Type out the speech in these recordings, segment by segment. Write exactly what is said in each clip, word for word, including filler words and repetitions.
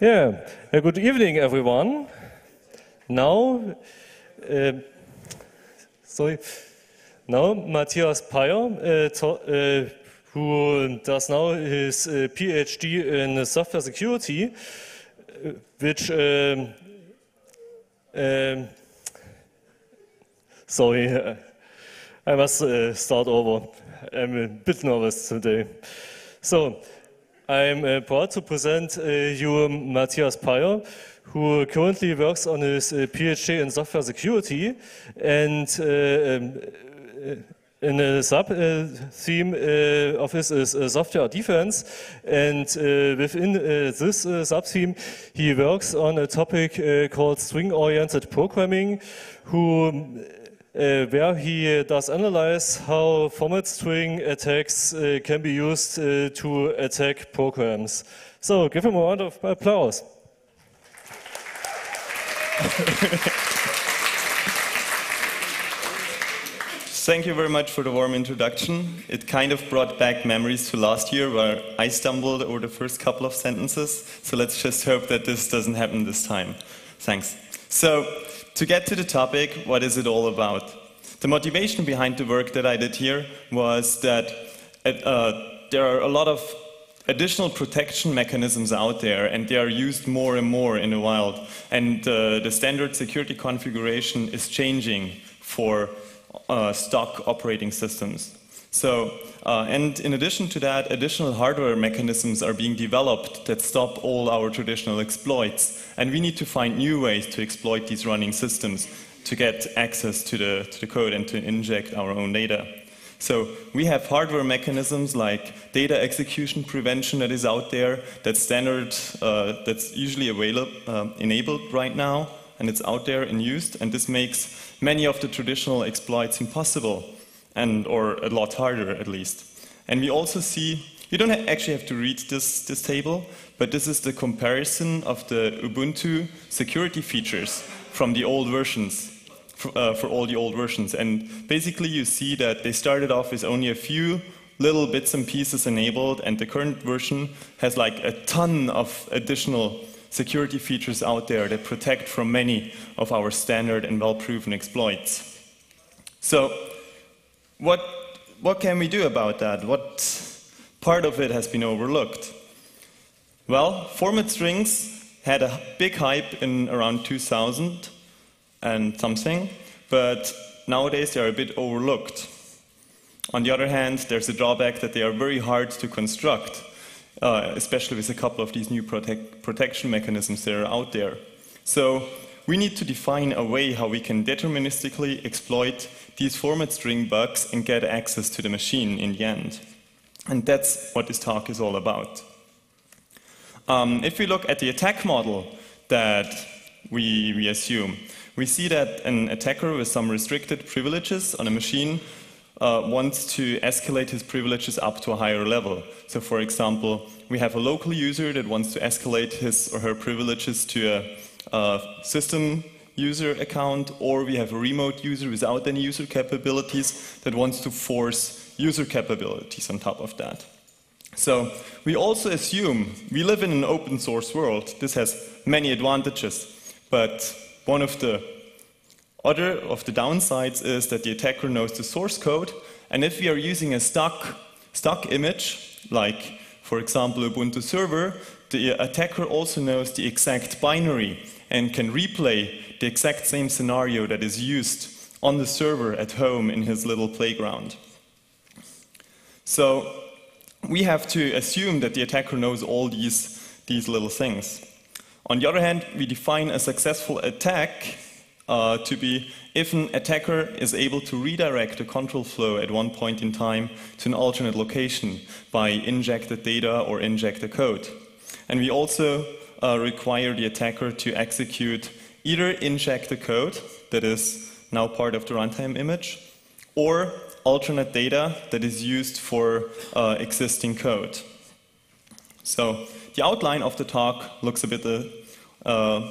Yeah, uh, good evening, everyone. Now, uh, sorry, now Matthias Payer, uh, uh, who does now his uh, PhD in software security, uh, which, um, um, sorry, uh, I must uh, start over. I'm a bit nervous today. So, I'm uh, proud to present uh, you Matthias Payer, who currently works on his uh, PhD in software security and uh, um, in a sub uh, theme uh, of his is uh, software defense. And uh, within uh, this uh, sub theme, he works on a topic uh, called string-oriented programming, who Uh, where he uh, does analyze how format string attacks uh, can be used uh, to attack programs. So give him a round of applause. Thank you very much for the warm introduction. It kind of brought back memories to last year where I stumbled over the first couple of sentences. So let's just hope that this doesn't happen this time. Thanks. So, to get to the topic, what is it all about? The motivation behind the work that I did here was that uh, there are a lot of additional protection mechanisms out there, and they are used more and more in the wild. And uh, the standard security configuration is changing for uh, stock operating systems. So, uh, and in addition to that, additional hardware mechanisms are being developed that stop all our traditional exploits. And we need to find new ways to exploit these running systems to get access to the, to the code and to inject our own data. So we have hardware mechanisms like data execution prevention that is out there, that's standard, uh, that's usually available, uh, enabled right now, and it's out there and used, and this makes many of the traditional exploits impossible. And, or a lot harder, at least. And we also see, you don't actually have to read this, this table, but this is the comparison of the Ubuntu security features from the old versions, for, uh, for all the old versions. And basically you see that they started off with only a few little bits and pieces enabled, and the current version has like a ton of additional security features out there that protect from many of our standard and well-proven exploits. So, What, what can we do about that? What part of it has been overlooked? Well, format strings had a big hype in around two thousand and something, but nowadays they are a bit overlooked. On the other hand, there's a drawback that they are very hard to construct, uh, especially with a couple of these new protect, protection mechanisms that are out there. So, we need to define a way how we can deterministically exploit these format string bugs and get access to the machine in the end. And that's what this talk is all about. Um, if we look at the attack model that we, we assume, we see that an attacker with some restricted privileges on a machine uh, wants to escalate his privileges up to a higher level. So for example, we have a local user that wants to escalate his or her privileges to a Uh, system user account, or we have a remote user without any user capabilities that wants to force user capabilities on top of that. So we also assume, we live in an open source world, this has many advantages, but one of the other of the downsides is that the attacker knows the source code, and if we are using a stock, stock image, like for example Ubuntu server, the attacker also knows the exact binary and can replay the exact same scenario that is used on the server at home in his little playground. So we have to assume that the attacker knows all these, these little things. On the other hand, we define a successful attack uh, to be if an attacker is able to redirect the control flow at one point in time to an alternate location by injected data or injected code. And we also uh, require the attacker to execute either injected code that is now part of the runtime image, or alternate data that is used for uh, existing code. So the outline of the talk looks a bit uh, uh,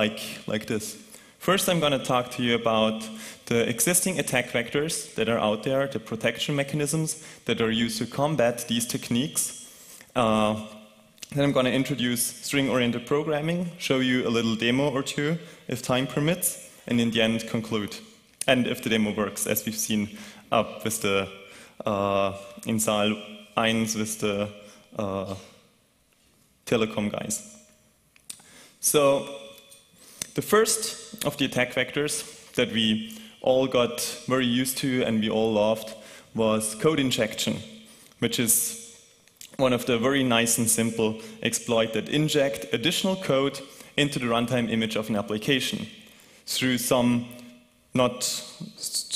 like, like this. First, I'm going to talk to you about the existing attack vectors that are out there, the protection mechanisms that are used to combat these techniques. Uh, Then I'm going to introduce string-oriented programming, show you a little demo or two, if time permits, and in the end conclude. And if the demo works, as we've seen up with the uh, in Saal one with the uh, telecom guys. So the first of the attack vectors that we all got very used to and we all loved was code injection, which is one of the very nice and simple exploits that inject additional code into the runtime image of an application through some not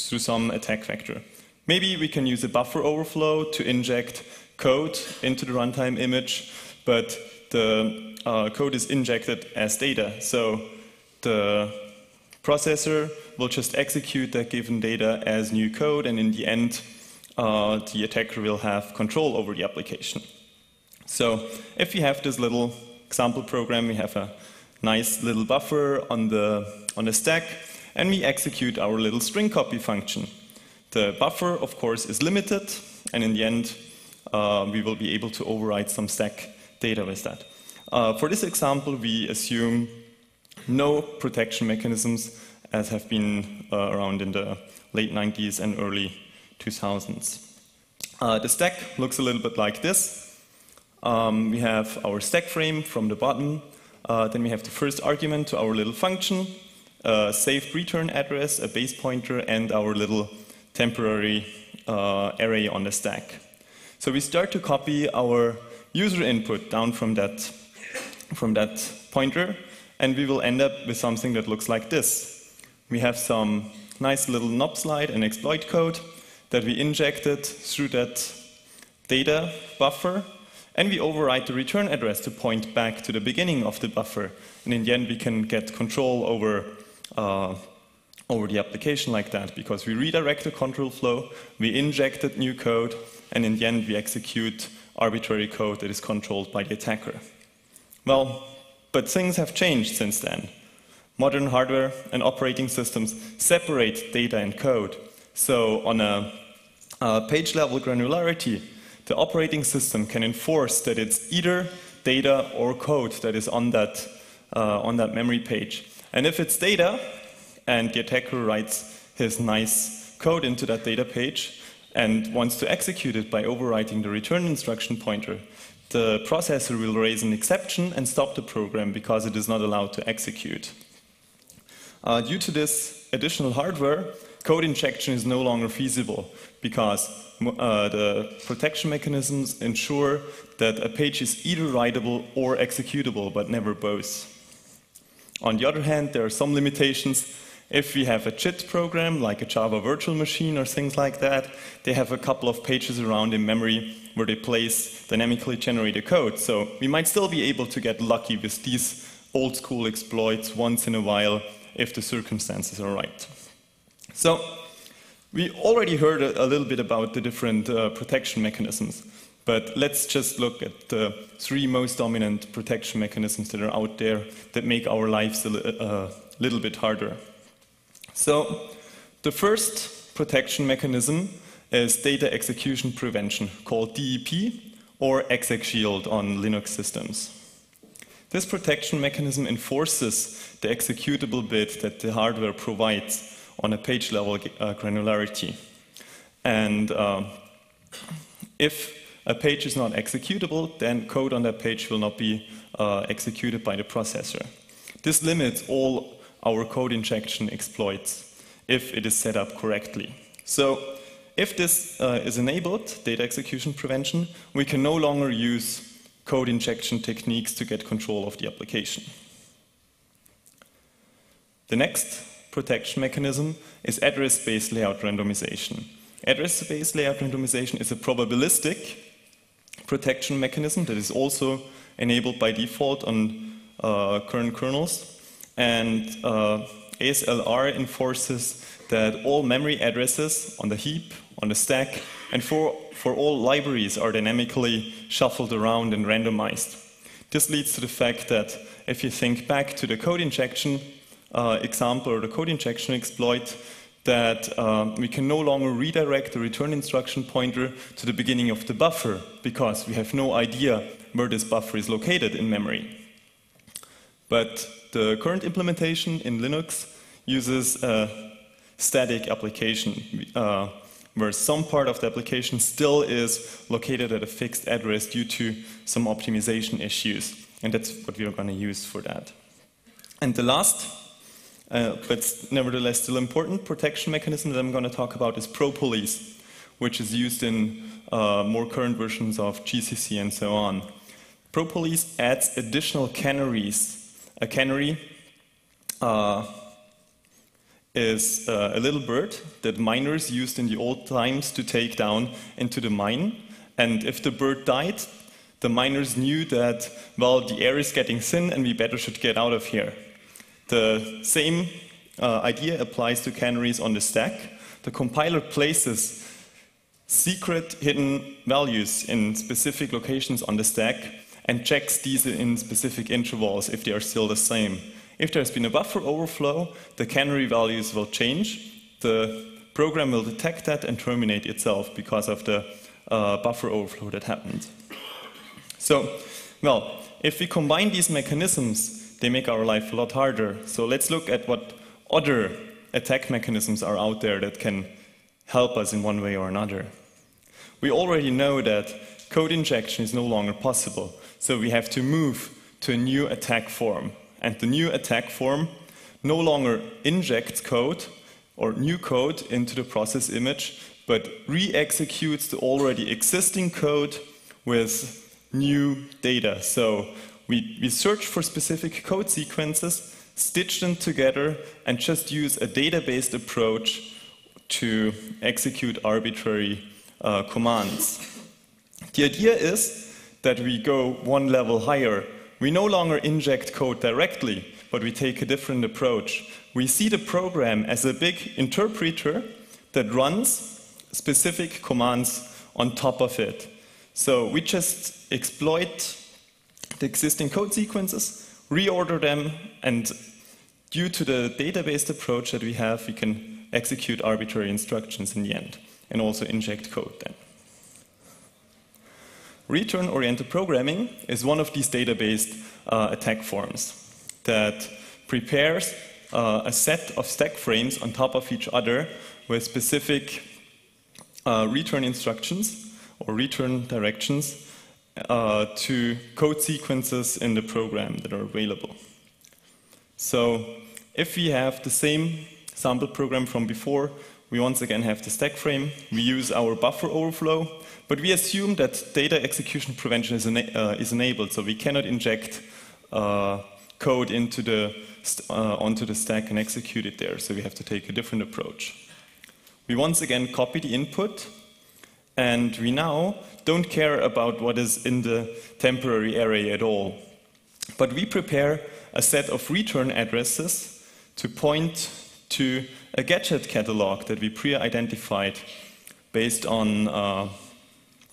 through some attack vector. Maybe we can use a buffer overflow to inject code into the runtime image, but the uh, code is injected as data. So the processor will just execute that given data as new code, and in the end, Uh, the attacker will have control over the application. So if we have this little example program, we have a nice little buffer on the, on the stack, and we execute our little string copy function. The buffer, of course, is limited, and in the end, uh, we will be able to override some stack data with that. Uh, for this example, we assume no protection mechanisms, as have been uh, around in the late nineties and early two thousands. Uh, the stack looks a little bit like this. Um, we have our stack frame from the bottom. Uh, then we have the first argument to our little function, a saved return address, a base pointer, and our little temporary uh, array on the stack. So we start to copy our user input down from that, from that pointer, and we will end up with something that looks like this. We have some nice little knob slide and exploit code that we injected through that data buffer, and we override the return address to point back to the beginning of the buffer. And in the end, we can get control over, uh, over the application like that, because we redirect the control flow, we injected new code, and in the end, we execute arbitrary code that is controlled by the attacker. Well, but things have changed since then. Modern hardware and operating systems separate data and code. So on a, a page-level granularity, the operating system can enforce that it's either data or code that is on that, uh, on that memory page. And if it's data, and the attacker writes his nice code into that data page and wants to execute it by overwriting the return instruction pointer, the processor will raise an exception and stop the program because it is not allowed to execute. Uh, due to this additional hardware, code injection is no longer feasible because uh, the protection mechanisms ensure that a page is either writable or executable, but never both. On the other hand, there are some limitations. If we have a JIT program, like a Java virtual machine or things like that, they have a couple of pages around in memory where they place dynamically generated code. So we might still be able to get lucky with these old-school exploits once in a while if the circumstances are right. So, we already heard a, a little bit about the different uh, protection mechanisms, but let's just look at the three most dominant protection mechanisms that are out there that make our lives a, li a little bit harder. So, the first protection mechanism is data execution prevention, called D E P, or exec shield on Linux systems. This protection mechanism enforces the executable bit that the hardware provides on a page-level uh, granularity. And uh, if a page is not executable, then code on that page will not be uh, executed by the processor. This limits all our code injection exploits if it is set up correctly. So if this uh, is enabled, data execution prevention, we can no longer use code injection techniques to get control of the application. The next protection mechanism is address space layout randomization. Address space layout randomization is a probabilistic protection mechanism that is also enabled by default on uh, current kernels. And uh, A S L R enforces that all memory addresses on the heap, on the stack, and for, for all libraries are dynamically shuffled around and randomized. This leads to the fact that if you think back to the code injection Uh, example or the code injection exploit, that uh, we can no longer redirect the return instruction pointer to the beginning of the buffer because we have no idea where this buffer is located in memory. But the current implementation in Linux uses a static application, uh, where some part of the application still is located at a fixed address due to some optimization issues. And that's what we are going to use for that. And the last, uh, but nevertheless still important, protection mechanism that I'm going to talk about is ProPolice, which is used in uh, more current versions of G C C and so on. ProPolice adds additional canaries. A canary uh, is uh, a little bird that miners used in the old times to take down into the mine. And if the bird died, the miners knew that, well, the air is getting thin and we better should get out of here. The same uh, idea applies to canaries on the stack. The compiler places secret hidden values in specific locations on the stack and checks these in specific intervals if they are still the same. If there's been a buffer overflow, the canary values will change. The program will detect that and terminate itself because of the uh, buffer overflow that happened. So, well, if we combine these mechanisms, they make our life a lot harder. So let's look at what other attack mechanisms are out there that can help us in one way or another. We already know that code injection is no longer possible, so we have to move to a new attack form. And the new attack form no longer injects code or new code into the process image, but re-executes the already existing code with new data. So we, we search for specific code sequences, stitch them together, and just use a data-based approach to execute arbitrary uh, commands. The idea is that we go one level higher. We no longer inject code directly, but we take a different approach. We see the program as a big interpreter that runs specific commands on top of it. So we just exploit the existing code sequences, reorder them, and due to the database approach that we have, we can execute arbitrary instructions in the end, and also inject code then. Return-oriented programming is one of these database uh, attack forms that prepares uh, a set of stack frames on top of each other with specific uh, return instructions or return directions uh, to code sequences in the program that are available. So if we have the same sample program from before, we once again have the stack frame, we use our buffer overflow, but we assume that data execution prevention is, ena uh, is enabled, so we cannot inject uh, code into the st uh, onto the stack and execute it there, so we have to take a different approach. We once again copy the input, and we now don't care about what is in the temporary array at all. But we prepare a set of return addresses to point to a gadget catalog that we pre-identified based on uh,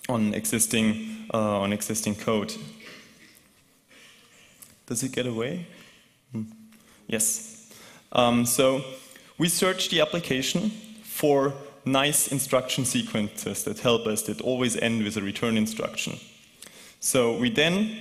on existing uh, on existing code. Does it get away? Hmm. Yes. Um, so we search the application for nice instruction sequences that help us, that always end with a return instruction. So we then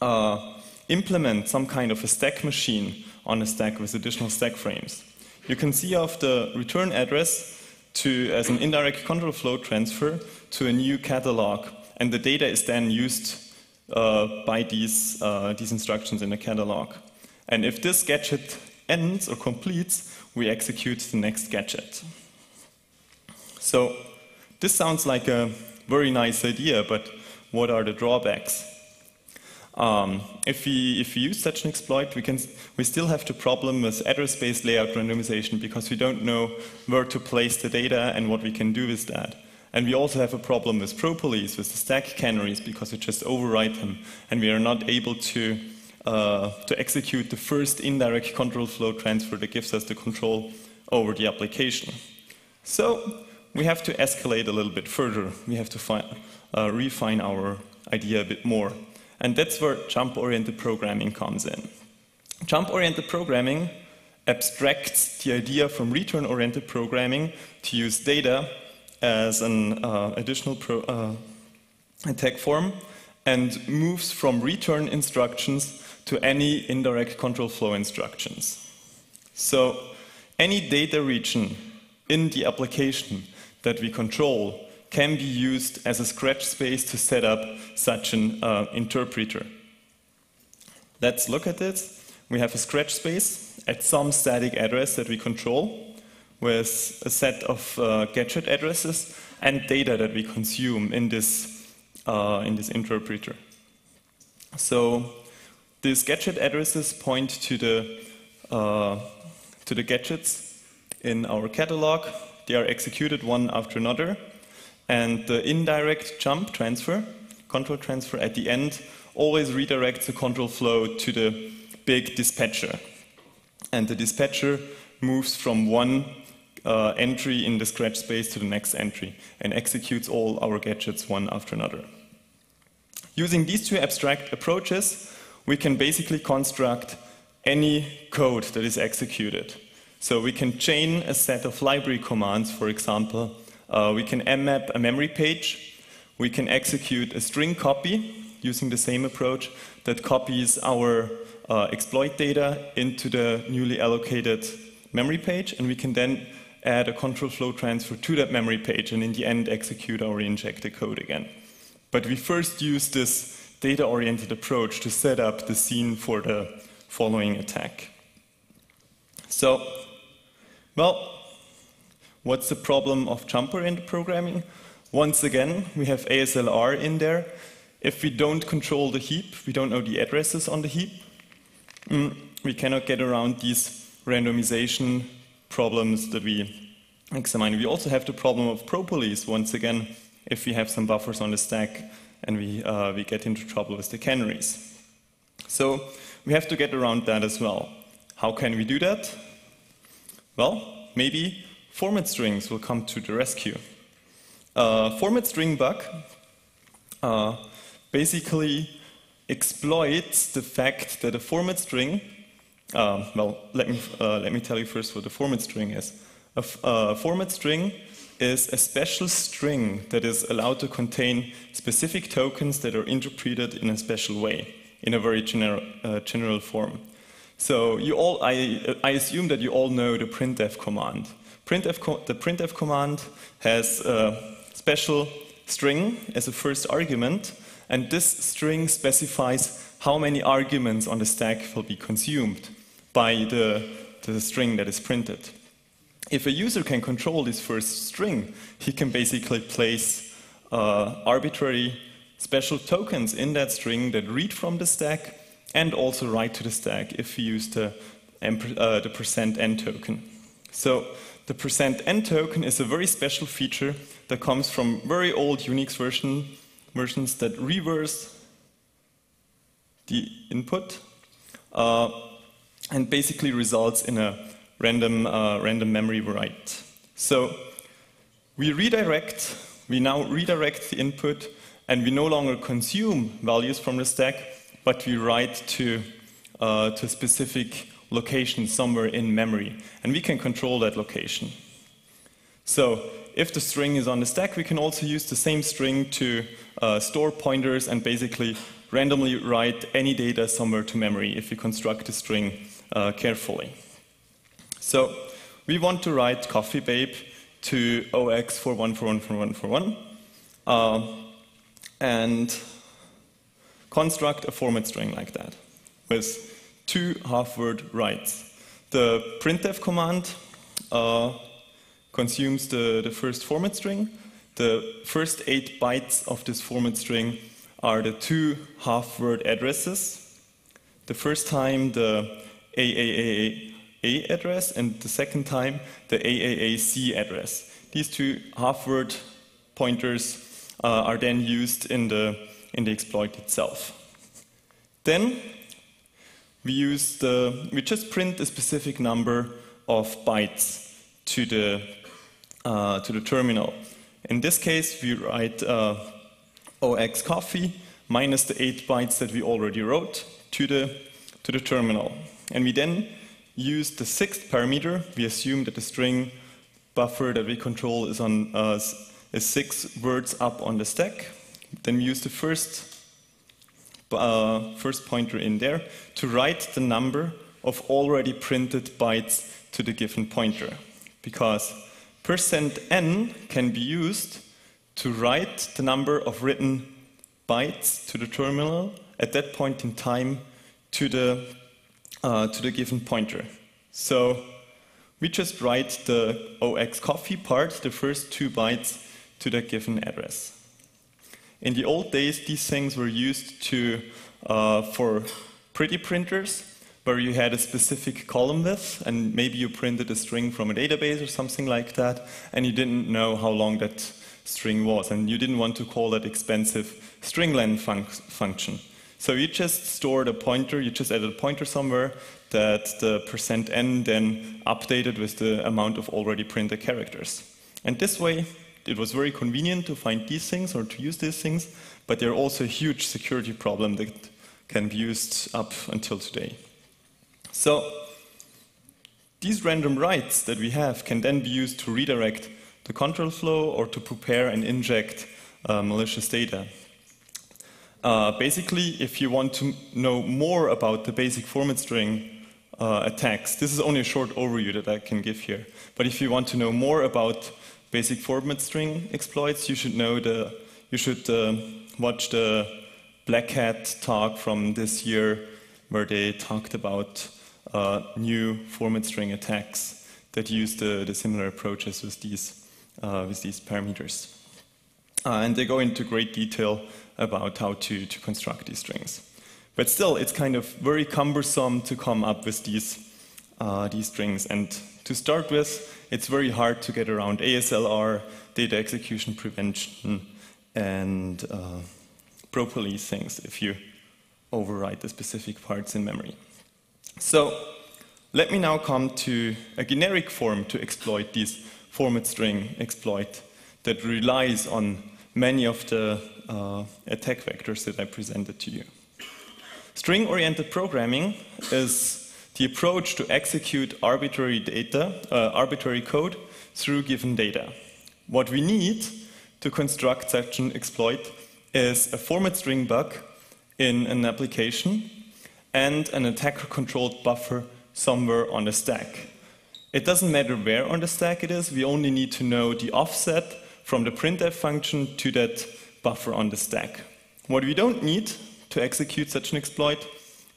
uh, implement some kind of a stack machine on a stack with additional stack frames. You can see of the return address to as an indirect control flow transfer to a new catalog, and the data is then used uh, by these, uh, these instructions in the catalog. And if this gadget ends or completes, we execute the next gadget. So this sounds like a very nice idea, but what are the drawbacks? Um, if we, if we use such an exploit, we, can, we still have the problem with address-based layout randomization because we don't know where to place the data and what we can do with that. And we also have a problem with ProPolice, with the stack canaries, because we just override them and we are not able to, uh, to execute the first indirect control flow transfer that gives us the control over the application. So we have to escalate a little bit further. We have to fi uh, refine our idea a bit more. And that's where jump-oriented programming comes in. Jump-oriented programming abstracts the idea from return-oriented programming to use data as an uh, additional pro uh, attack form and moves from return instructions to any indirect control flow instructions. So any data region in the application that we control can be used as a scratch space to set up such an uh, interpreter. Let's look at it. We have a scratch space at some static address that we control with a set of uh, gadget addresses and data that we consume in this, uh, in this interpreter. So these gadget addresses point to the, uh, to the gadgets in our catalog. They are executed one after another, and the indirect jump transfer, control transfer at the end, always redirects the control flow to the big dispatcher. And the dispatcher moves from one uh, entry in the scratch space to the next entry and executes all our gadgets one after another. Using these two abstract approaches, we can basically construct any code that is executed. So we can chain a set of library commands, for example. Uh, we can mmap a memory page. We can execute a string copy using the same approach that copies our Uh, exploit data into the newly allocated memory page, and we can then add a control flow transfer to that memory page and in the end execute our injected code again. But we first use this data-oriented approach to set up the scene for the following attack. So, well, what's the problem of jump-oriented programming? Once again, we have A S L R in there. If we don't control the heap, we don't know the addresses on the heap, Mm, we cannot get around these randomization problems that we examine. We also have the problem of ProPolice once again if we have some buffers on the stack and we, uh, we get into trouble with the canaries. So we have to get around that as well. How can we do that? Well, maybe format strings will come to the rescue. Uh, format string bug uh, basically exploits the fact that a format string, uh, well, let me, uh, let me tell you first what a format string is. A f uh, format string is a special string that is allowed to contain specific tokens that are interpreted in a special way, in a very gener uh, general form. So you all, I, I assume that you all know the printf command. Printf co the printf command has a special string as a first argument, and this string specifies how many arguments on the stack will be consumed by the, the string that is printed. If a user can control this first string, he can basically place uh, arbitrary special tokens in that string that read from the stack and also write to the stack if we use the, uh, the percent n token. So the percent n token is a very special feature that comes from very old Unix version versions that reverse the input uh, and basically results in a random, uh, random memory write. So we redirect, we now redirect the input, and we no longer consume values from the stack, but we write to, uh, to a specific location somewhere in memory, and we can control that location. So if the string is on the stack, we can also use the same string to uh, store pointers and basically randomly write any data somewhere to memory if we construct the string uh, carefully. So we want to write coffee babe to zero x four one four one four one four one uh, and construct a format string like that with two half-word writes. The printf command uh, consumes the, the first format string. The first eight bytes of this format string are the two half-word addresses. The first time the triple A address, and the second time the triple A C address. These two half-word pointers uh, are then used in the, in the exploit itself. Then we, use the, we just print a specific number of bytes to the Uh, to the terminal. In this case, we write uh, zero x coffee minus the eight bytes that we already wrote to the, to the terminal. And we then use the sixth parameter. We assume that the string buffer that we control is, on, uh, is six words up on the stack. Then we use the first uh, first pointer in there to write the number of already printed bytes to the given pointer. Because percent n can be used to write the number of written bytes to the terminal at that point in time to the, uh, to the given pointer. So we just write the O X coffee part, the first two bytes, to that given address. In the old days, these things were used to, uh, for pretty printers, where you had a specific column width, and maybe you printed a string from a database or something like that, and you didn't know how long that string was, and you didn't want to call that expensive string length func function. So you just stored a pointer, you just added a pointer somewhere that the percent n then updated with the amount of already printed characters. And this way, it was very convenient to find these things or to use these things, but they're also a huge security problem that can be used up until today. So these random writes that we have can then be used to redirect the control flow or to prepare and inject uh, malicious data. Uh, basically, if you want to know more about the basic format string uh, attacks, this is only a short overview that I can give here, but if you want to know more about basic format string exploits, you should know the, you should uh, watch the Black Hat talk from this year where they talked about uh, new format string attacks that use the, the similar approaches with these, uh, with these parameters. Uh, and they go into great detail about how to, to construct these strings. But still, it's kind of very cumbersome to come up with these, uh, these strings. And to start with, it's very hard to get around A S L R, data execution prevention, and uh, ProPolice things if you overwrite the specific parts in memory. So let me now come to a generic form to exploit these format string exploit that relies on many of the uh, attack vectors that I presented to you. String-oriented programming is the approach to execute arbitrary data, uh, arbitrary code through given data. What we need to construct such an exploit is a format string bug in an application and an attacker-controlled buffer somewhere on the stack. It doesn't matter where on the stack it is, we only need to know the offset from the printf function to that buffer on the stack. What we don't need to execute such an exploit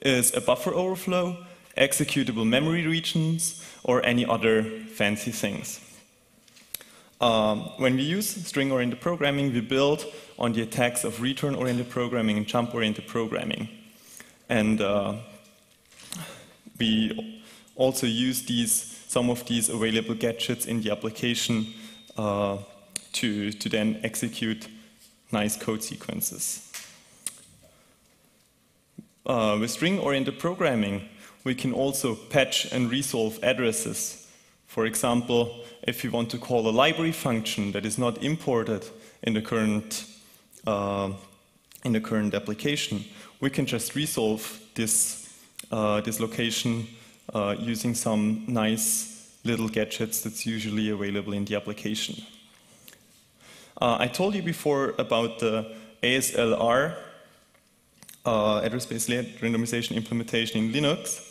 is a buffer overflow, executable memory regions, or any other fancy things. Um, when we use string-oriented programming, we build on the attacks of return-oriented programming and jump-oriented programming. And uh, we also use these, some of these available gadgets in the application uh, to, to then execute nice code sequences. Uh, with string-oriented programming, we can also patch and resolve addresses. For example, if you want to call a library function that is not imported in the current, uh, in the current application, we can just resolve this, uh, this location uh, using some nice little gadgets that's usually available in the application. Uh, I told you before about the A S L R, uh, address space randomization implementation in Linux.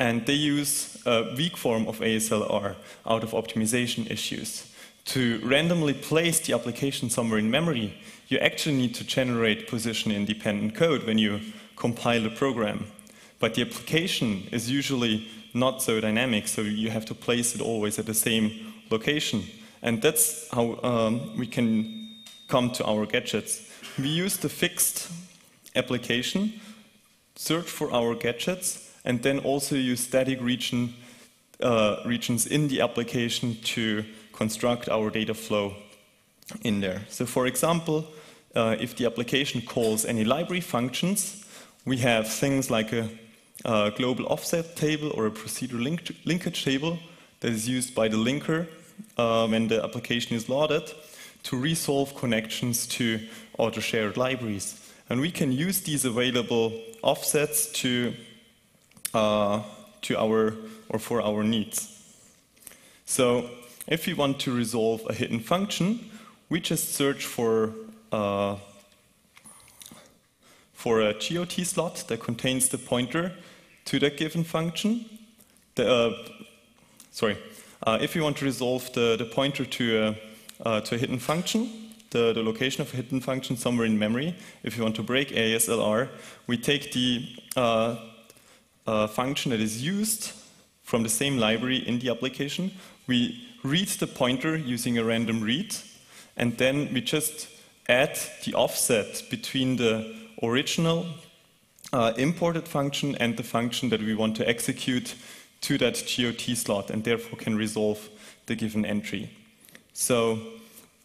And they use a weak form of A S L R out of optimization issues. To randomly place the application somewhere in memory, you actually need to generate position-independent code when you compile a program. But the application is usually not so dynamic, so you have to place it always at the same location. And that's how um, we can come to our gadgets. We use the fixed application, search for our gadgets, and then also use static region, uh, regions in the application to construct our data flow in there. So for example, uh, if the application calls any library functions, we have things like a, a global offset table or a procedural link linkage table that is used by the linker uh, when the application is loaded to resolve connections to auto-shared libraries. And we can use these available offsets to Uh, to our or for our needs. So if we want to resolve a hidden function, we just search for uh, for a got slot that contains the pointer to that given function. The, uh, sorry, uh, if you want to resolve the, the pointer to a, uh, to a hidden function, the, the location of a hidden function somewhere in memory, if you want to break A S L R, we take the uh, uh, function that is used from the same library in the application. We read the pointer using a random read, and then we just add the offset between the original uh, imported function and the function that we want to execute to that got slot, and therefore can resolve the given entry. So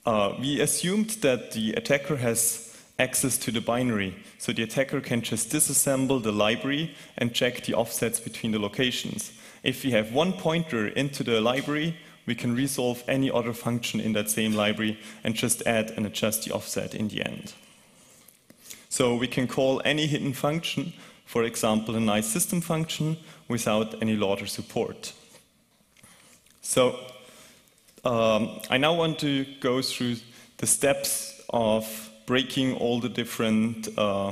uh, we assumed that the attacker has access to the binary, so the attacker can just disassemble the library and check the offsets between the locations. If we have one pointer into the library, we can resolve any other function in that same library and just add and adjust the offset in the end. So we can call any hidden function, for example a nice system function, without any lauder support. So um, I now want to go through the steps of breaking all the different uh,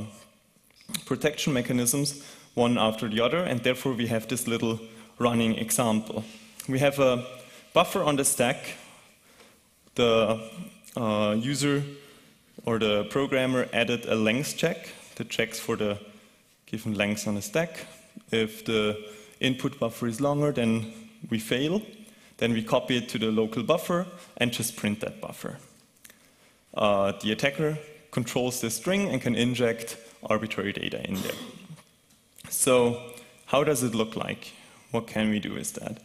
protection mechanisms one after the other, and therefore we have this little running example. We have a buffer on the stack, the uh, user or the programmer added a length check that checks for the given length on the stack. If the input buffer is longer, then we fail. Then we copy it to the local buffer and just print that buffer. Uh, the attacker controls the string and can inject arbitrary data in there. So how does it look like? What can we do with that?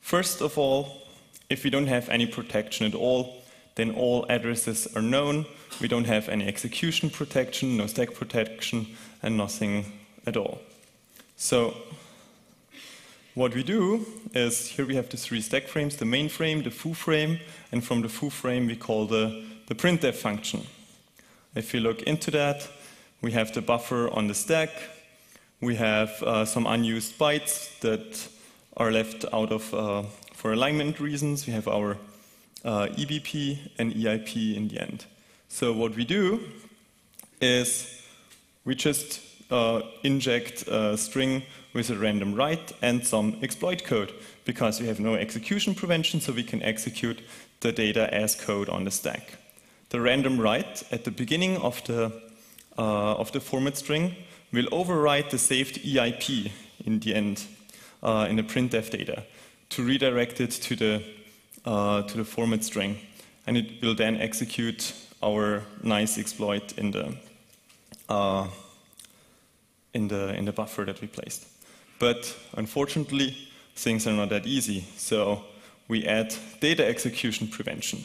First of all, if we don't have any protection at all, then all addresses are known. We don't have any execution protection, no stack protection, and nothing at all. So what we do is, here we have the three stack frames, the main frame, the foo frame, and from the foo frame we call the, the printf function. If you look into that, we have the buffer on the stack, we have uh, some unused bytes that are left out of, uh, for alignment reasons. We have our uh, E B P and E I P in the end. So what we do is we just uh, inject a string with a random write and some exploit code, because we have no execution prevention, so we can execute the data as code on the stack. The random write at the beginning of the, uh, of the format string will overwrite the saved E I P in the end. Uh, in the printf data, to redirect it to the, uh, to the format string. And it will then execute our nice exploit in the, uh, in the, in the buffer that we placed. But unfortunately, things are not that easy. So we add data execution prevention.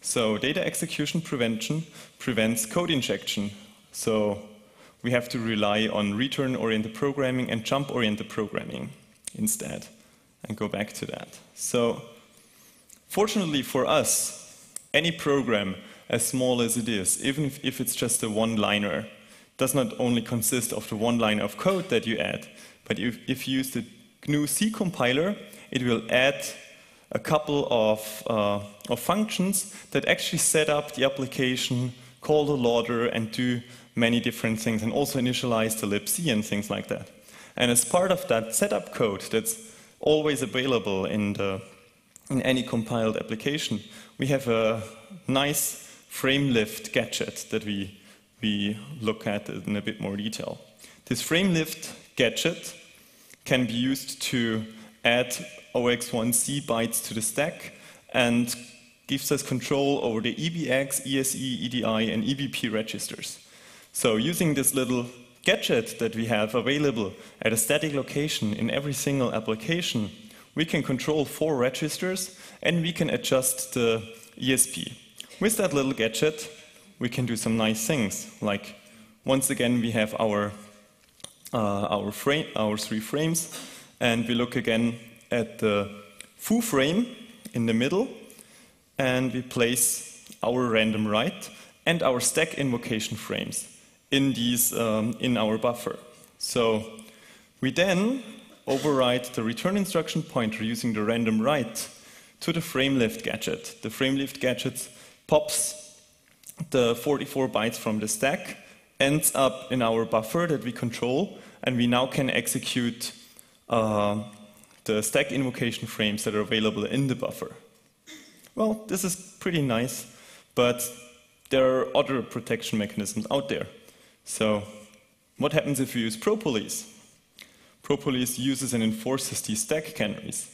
So data execution prevention prevents code injection. So we have to rely on return-oriented programming and jump-oriented programming instead, and go back to that. So, fortunately for us, any program, as small as it is, even if, if it's just a one-liner, does not only consist of the one line of code that you add, but if, if you use the G N U C compiler, it will add a couple of, uh, of functions that actually set up the application, call the lauder, and do many different things, and also initialize the libc and things like that. And as part of that setup code that's always available in, the, in any compiled application, we have a nice frame lift gadget that we, we look at in a bit more detail. This frame lift gadget can be used to add O X one C bytes to the stack and gives us control over the E B X, E S E, E D I, and E B P registers. So using this little gadget that we have available at a static location in every single application, we can control four registers and we can adjust the E S P. With that little gadget, we can do some nice things. Like, once again, we have our, uh, our, frame, our three frames, and we look again at the foo frame in the middle, and we place our random write and our stack invocation frames in these, um, in our buffer. So we then override the return instruction pointer using the random write to the frame lift gadget. The frame lift gadget pops the forty-four bytes from the stack ends up in our buffer that we control, and we now can execute uh, the stack invocation frames that are available in the buffer. Well, this is pretty nice, but there are other protection mechanisms out there. So what happens if you use ProPolice? ProPolice uses and enforces these stack canaries.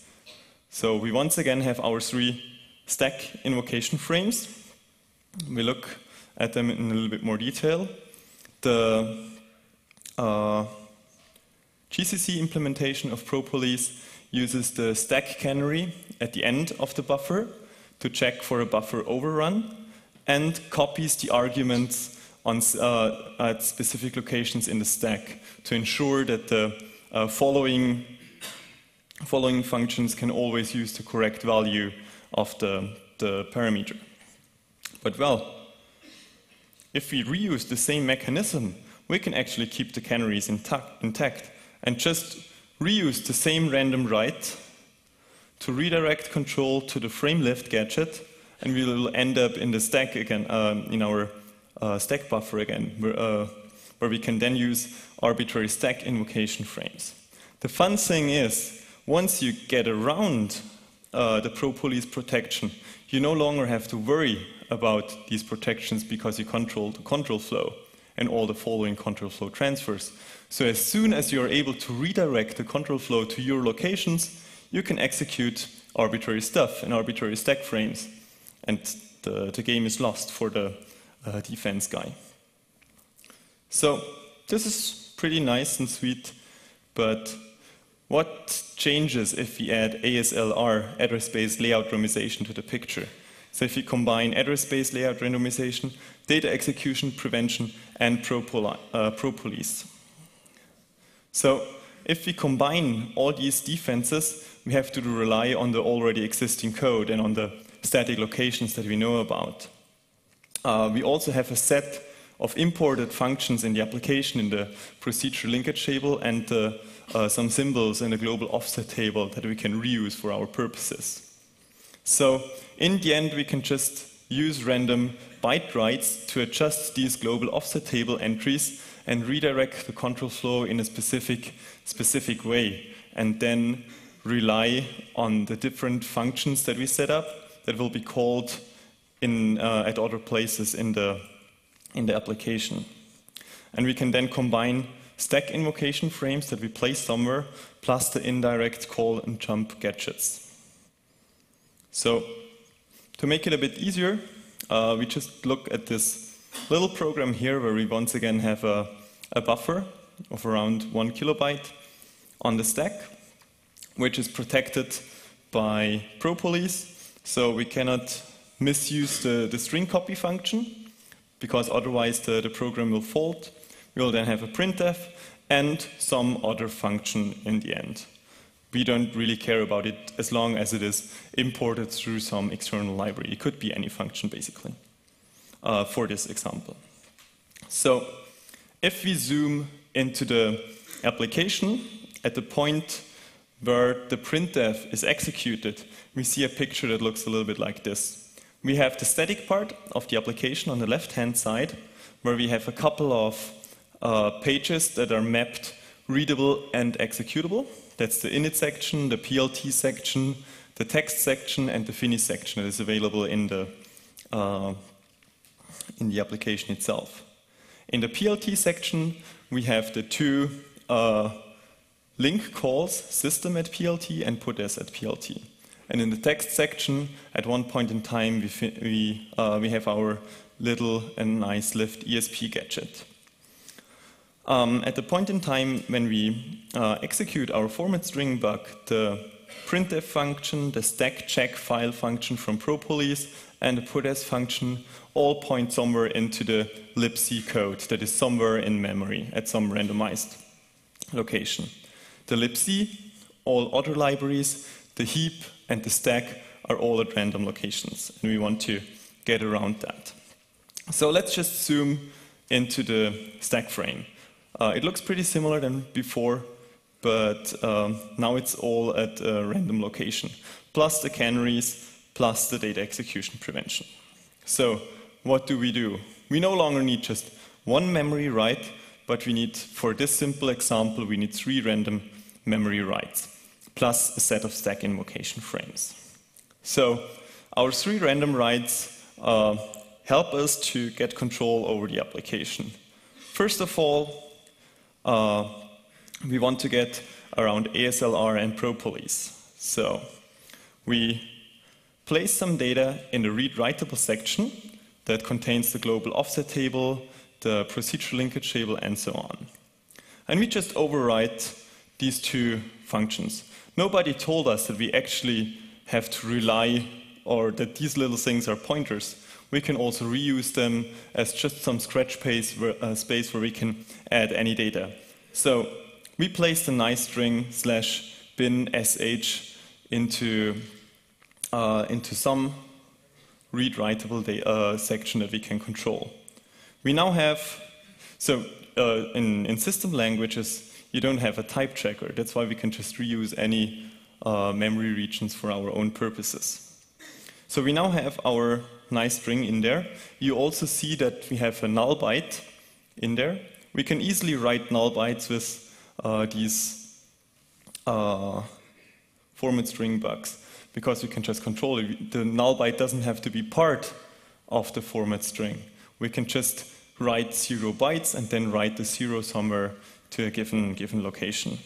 So we once again have our three stack invocation frames. We look at them in a little bit more detail. The uh, G C C implementation of ProPolice uses the stack canary at the end of the buffer to check for a buffer overrun, and copies the arguments on, uh, at specific locations in the stack to ensure that the uh, following, following functions can always use the correct value of the, the parameter. But well, if we reuse the same mechanism, we can actually keep the canaries intact and just reuse the same random write to redirect control to the frame left gadget, and we will end up in the stack again, um, in our uh, stack buffer again, where, uh, where we can then use arbitrary stack invocation frames. The fun thing is, once you get around uh, the ProPolice protection, you no longer have to worry about these protections because you control the control flow and all the following control flow transfers. So as soon as you are able to redirect the control flow to your locations, you can execute arbitrary stuff in arbitrary stack frames, and the, the game is lost for the uh, defense guy. So this is pretty nice and sweet, but what changes if we add A S L R, address space layout randomization, to the picture? So if you combine address space layout randomization, data execution prevention, and ProPolice. Uh, ProPolice. So if we combine all these defenses, we have to rely on the already existing code and on the static locations that we know about. Uh, we also have a set of imported functions in the application in the procedure linkage table and uh, uh, some symbols in the global offset table that we can reuse for our purposes. So in the end, we can just use random byte writes to adjust these global offset table entries and redirect the control flow in a specific, specific way, and then rely on the different functions that we set up that will be called in, uh, at other places in the, in the application. And we can then combine stack invocation frames that we place somewhere, plus the indirect call and jump gadgets. So to make it a bit easier, uh, we just look at this little program here where we once again have a, a buffer of around one kilobyte on the stack, which is protected by ProPolice, so we cannot misuse the, the string copy function, because otherwise the, the program will fault. We will then have a printf and some other function in the end. We don't really care about it as long as it is imported through some external library. It could be any function, basically, uh, for this example. So if we zoom into the application, at the point where the printf is executed, we see a picture that looks a little bit like this. We have the static part of the application on the left-hand side, where we have a couple of uh, pages that are mapped readable and executable. That's the init section, the P L T section, the text section, and the finish section that is available in the, uh, in the application itself. In the P L T section, we have the two uh, link calls, system at P L T and podes at P L T. And in the text section, at one point in time, we, we, uh, we have our little and nice lift E S P gadget. Um, at the point in time when we uh, execute our format string bug, the printf function, the stack check file function from ProPolice, and the podes function all point somewhere into the libc code that is somewhere in memory at some randomized location. The libc, all other libraries, the heap, and the stack are all at random locations, and we want to get around that. So let's just zoom into the stack frame. Uh, it looks pretty similar than before, but um, now it's all at a random location, plus the canaries, plus the data execution prevention. So what do we do? We no longer need just one memory write, but we need, for this simple example, we need three random memory writes, plus a set of stack invocation frames. So our three random writes uh, help us to get control over the application. First of all, uh, we want to get around A S L R and ProPolice. So we place some data in the read-writable section that contains the global offset table, the procedure linkage table, and so on. And we just overwrite these two functions. Nobody told us that we actually have to rely or that these little things are pointers. We can also reuse them as just some scratch space where, uh, space where we can add any data. So we place the nice string slash bin sh into, uh, into some read-writable uh, section that we can control. We now have, so uh, in, in system languages, you don't have a type checker. That's why we can just reuse any uh, memory regions for our own purposes. So we now have our nice string in there. You also see that we have a null byte in there. We can easily write null bytes with uh, these uh, format string bugs, because we can just control it. The null byte doesn't have to be part of the format string. We can just write zero bytes and then write the zero somewhere to a given, given location.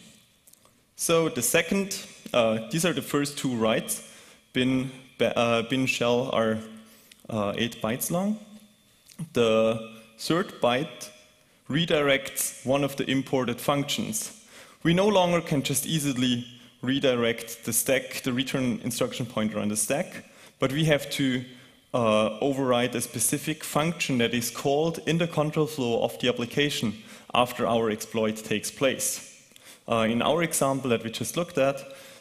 So the second, uh, these are the first two writes. Bin, uh, bin shell are uh, eight bytes long. The third byte redirects one of the imported functions. We no longer can just easily redirect the stack, the return instruction pointer on the stack, but we have to Uh, override a specific function that is called in the control flow of the application after our exploit takes place. Uh, in our example that we just looked at,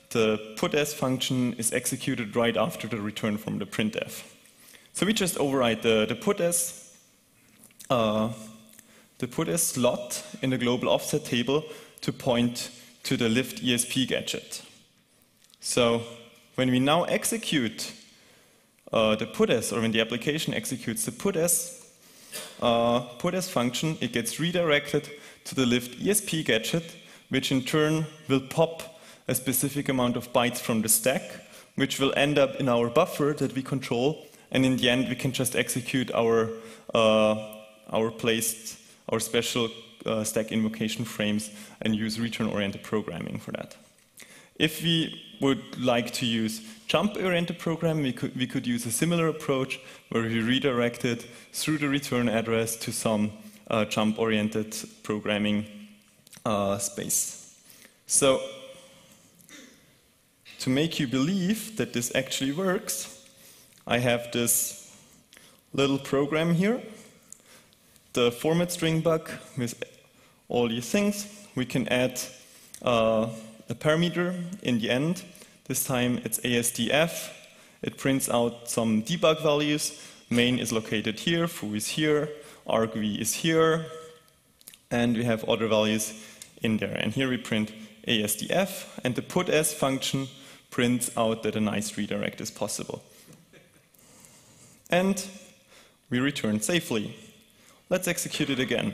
the putS function is executed right after the return from the printf. So we just override the, the putS uh, the putS slot in the global offset table to point to the lift E S P gadget. So when we now execute Uh, the putS, or when the application executes the putS, uh, putS function, it gets redirected to the lift E S P gadget, which in turn will pop a specific amount of bytes from the stack, which will end up in our buffer that we control, and in the end we can just execute our uh, our placed, our special uh, stack invocation frames and use return-oriented programming for that. If we would like to use jump-oriented programming, we could, we could use a similar approach where we redirect it through the return address to some uh, jump-oriented programming uh, space. So, to make you believe that this actually works, I have this little program here, the format string bug with all these things. We can add uh, a parameter in the end. This time it's A S D F. It prints out some debug values. Main is located here, foo is here, argv is here, and we have other values in there. And here we print A S D F, and the putS function prints out that a nice redirect is possible. And we return safely. Let's execute it again.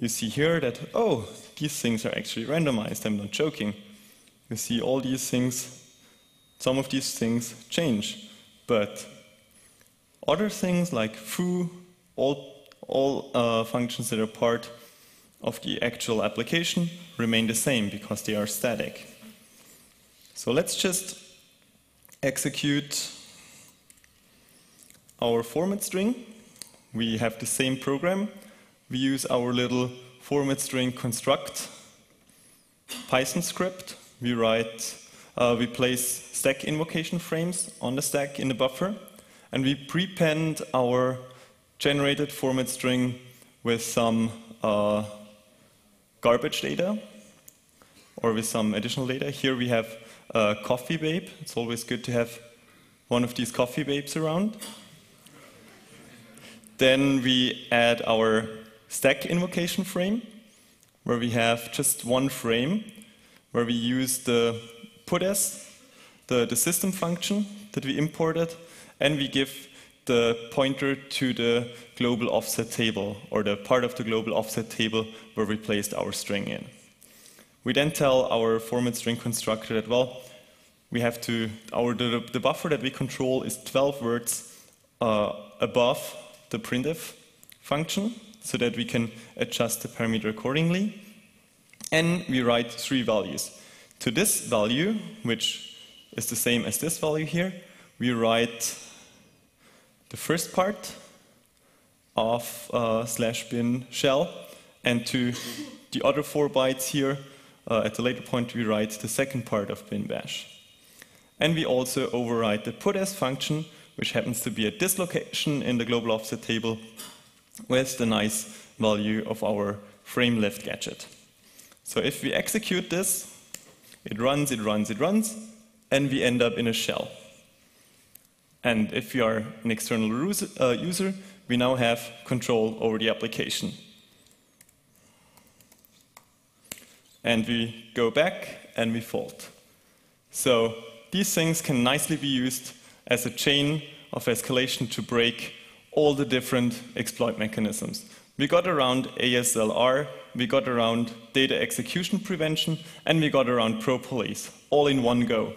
You see here that, oh, these things are actually randomized. I'm not joking. You see all these things, some of these things change, but other things like foo, all, all uh, functions that are part of the actual application remain the same because they are static. So let's just execute our format string. We have the same program. We use our little format string construct Python script. We write, uh, we place stack invocation frames on the stack in the buffer, and we prepend our generated format string with some uh, garbage data or with some additional data. Here we have uh, coffee vape. It's always good to have one of these coffee vapes around. Then we add our stack invocation frame, where we have just one frame, where we use the putS, the, the system function that we imported, and we give the pointer to the global offset table, or the part of the global offset table where we placed our string in. We then tell our format string constructor that, well, we have to, our, the, the buffer that we control is twelve words uh, above the printf function, so that we can adjust the parameter accordingly. And we write three values. To this value, which is the same as this value here, we write the first part of uh, slash bin shell, and to the other four bytes here, uh, at the later point, we write the second part of bin bash. And we also override the puts function, which happens to be at this location in the global offset table, with the nice value of our frame left gadget. So if we execute this, it runs, it runs, it runs, and we end up in a shell. And if we are an external user, we now have control over the application. And we go back and we fold. So these things can nicely be used as a chain of escalation to break all the different exploit mechanisms. We got around A S L R, we got around data execution prevention, and we got around ProPolice, all in one go,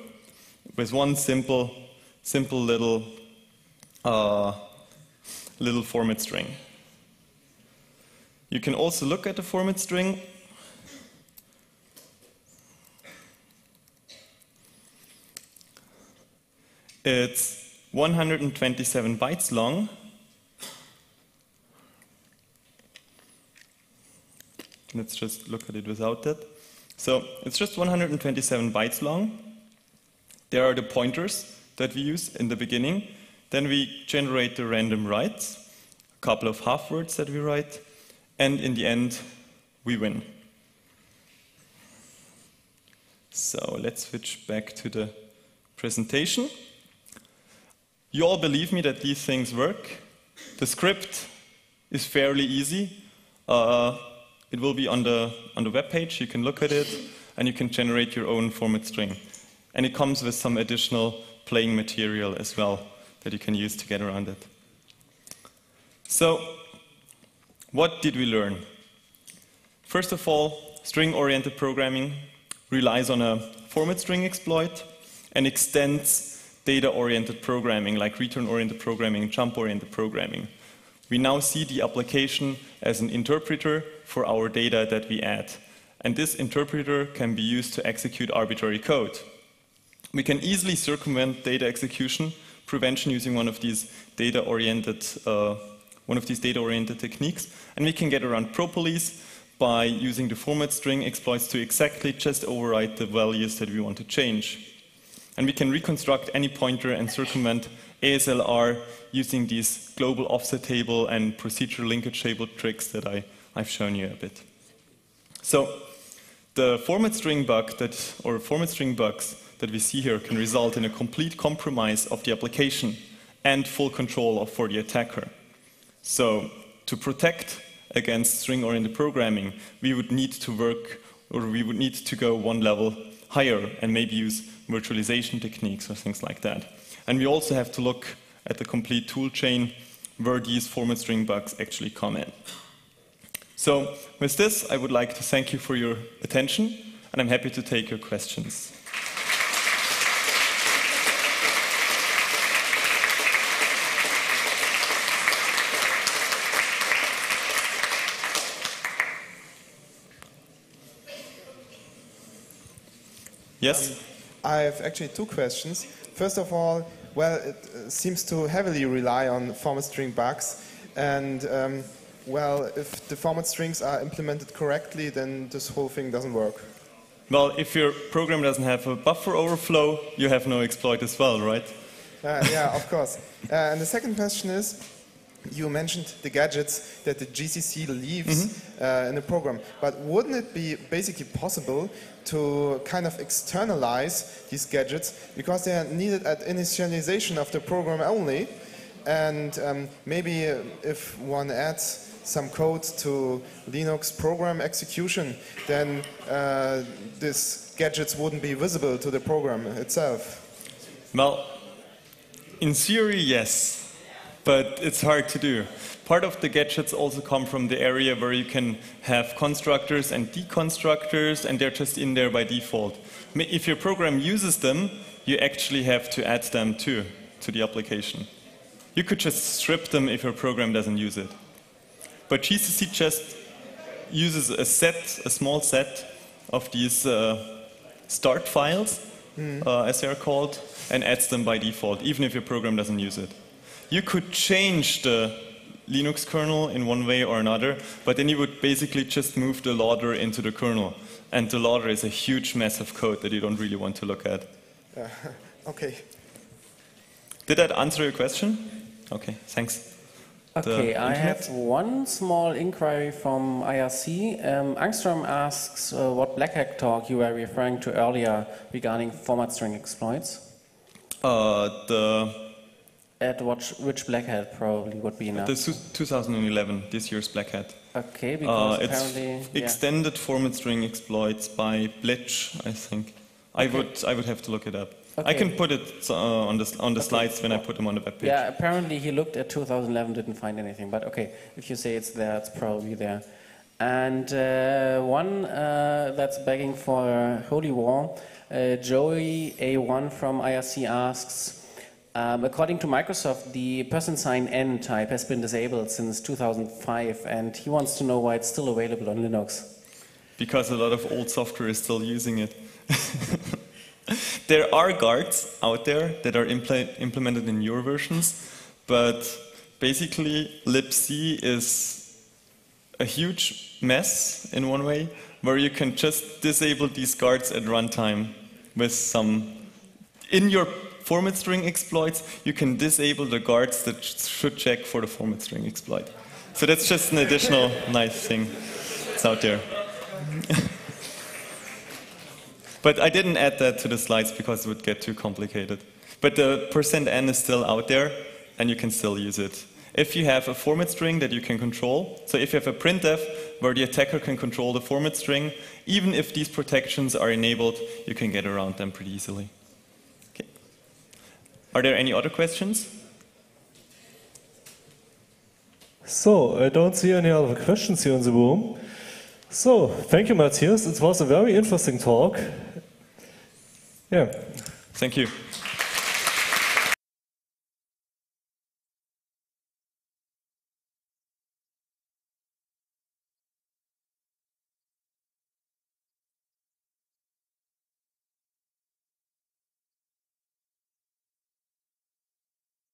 with one simple, simple little, uh, little format string. You can also look at the format string. It's one hundred twenty-seven bytes long. Let's just look at it without that. So it's just one hundred twenty-seven bytes long. There are the pointers that we use in the beginning. Then we generate the random writes, a couple of half words that we write, and in the end, we win. So let's switch back to the presentation. You all believe me that these things work. The script is fairly easy. Uh, It will be on the, on the web page, you can look at it, and you can generate your own format string. And it comes with some additional playing material as well that you can use to get around it. So, what did we learn? First of all, string-oriented programming relies on a format string exploit and extends data-oriented programming, like return-oriented programming, jump-oriented programming. We now see the application as an interpreter for our data that we add. And this interpreter can be used to execute arbitrary code. We can easily circumvent data execution prevention using one of these data-oriented uh, one of these data-oriented techniques. And we can get around ProPolice by using the format string exploits to exactly just override the values that we want to change. And we can reconstruct any pointer and circumvent A S L R using these global offset table and procedural linkage table tricks that I, I've shown you a bit. So the format string bug that, or format string bugs that we see here can result in a complete compromise of the application and full control of, for the attacker. So to protect against string-oriented programming, we would need to work, or we would need to go one level higher and maybe use virtualization techniques or things like that. And we also have to look at the complete tool chain where these format string bugs actually come in. So with this, I would like to thank you for your attention, and I'm happy to take your questions. Yes? Um, I have actually two questions. First of all, well, it seems to heavily rely on format string bugs. And, um, well, if the format strings are implemented correctly, then this whole thing doesn't work. Well, if your program doesn't have a buffer overflow, you have no exploit as well, right? Uh, yeah, of course. Uh, and the second question is, you mentioned the gadgets that the G C C leaves mm-hmm. uh, in the program. But wouldn't it be basically possible to kind of externalize these gadgets, because they are needed at initialization of the program only? And um, maybe if one adds some code to Linux program execution, then uh, these gadgets wouldn't be visible to the program itself. Well, in theory, yes. but it's hard to do. Part of the gadgets also come from the area where you can have constructors and deconstructors, and they're just in there by default. If your program uses them, you actually have to add them too, to the application. You could just strip them if your program doesn't use it. But G C C just uses a set, a small set of these uh, start files, mm. uh, as they are called, and adds them by default, even if your program doesn't use it. You could change the Linux kernel in one way or another, but then you would basically just move the loader into the kernel. And the loader is a huge mess of code that you don't really want to look at. Uh, okay. Did that answer your question? Okay, thanks. Okay, I have one small inquiry from I R C. Um, Angstrom asks uh, what Black Hat talk you were referring to earlier regarding format string exploits. Uh, the At which, which Black Hat probably would be enough. The two thousand eleven, this year's Black Hat. Okay, because uh, it's apparently yeah. extended format string exploits by Bleach, I think. I okay. would I would have to look it up. Okay. I can put it uh, on the, on the okay. slides when I put them on the web page. Yeah, apparently he looked at two thousand eleven, didn't find anything. But okay, if you say it's there, it's probably there. And uh, one uh, that's begging for holy war, uh, Joey A one from I R C asks, um, according to Microsoft, the person sign N type has been disabled since two thousand five, and he wants to know why it's still available on Linux. Because a lot of old software is still using it. There are guards out there that are impl implemented in newer versions, but basically libc is a huge mess in one way, where you can just disable these guards at runtime with some... In your format string exploits, you can disable the guards that sh should check for the format string exploit. So that's just an additional nice thing that's out there. But I didn't add that to the slides because it would get too complicated. But the percent n is still out there, and you can still use it. If you have a format string that you can control, so if you have a printf where the attacker can control the format string, even if these protections are enabled, you can get around them pretty easily. Okay. Are there any other questions? So, I don't see any other questions here in the room. So, thank you, Matthias. It was a very interesting talk. Yeah. Thank you.